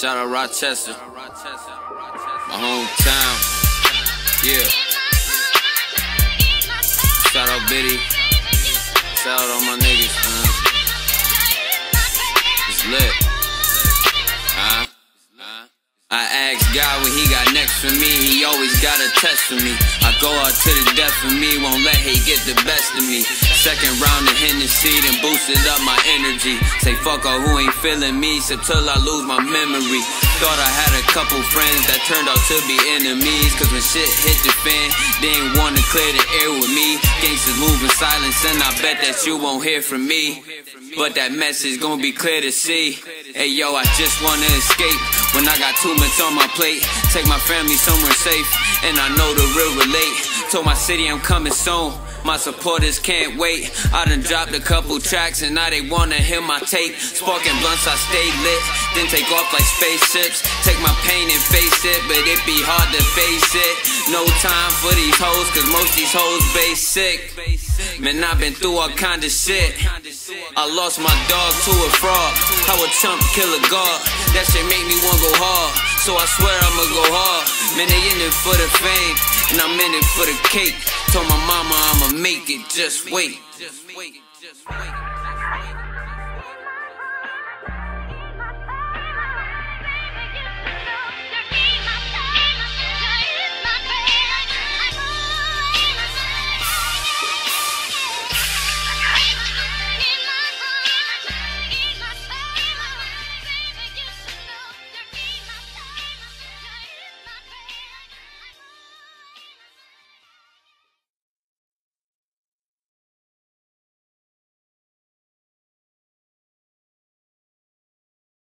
Shout out Rochester, my hometown. Yeah. Shout out Biddy. Shout out all my niggas, man. It's lit. I asked God when he got next for me. He always got a test for me. I go out to the death for me. Won't let hate get the best of me. Second round of Hennessy, then boosted up my energy. Say fuck all who ain't feeling me, so till I lose my memory. Thought I had a couple friends that turned out to be enemies. Cause when shit hit the fan, they ain't wanna clear the air with me. Gangsters move in silence, and I bet that you won't hear from me. But that message gon' be clear to see. Hey yo, I just wanna escape. When I got too much on my plate, take my family somewhere safe, and I know the real relate. Told my city I'm coming soon, my supporters can't wait. I done dropped a couple tracks and now they wanna hear my tape. Sparking blunts, I stay lit, then take off like spaceships. Take my pain and face it, but it be hard to face it. No time for these hoes, cause most these hoes basic. Man, I've been through all kind of shit. I lost my dog to a frog. How a chump kill a guard. That shit make me wanna go hard, so I swear I'ma go hard. Man, they in it for the fame, and I'm in it for the cake. Told my mama I'ma make it, just wait.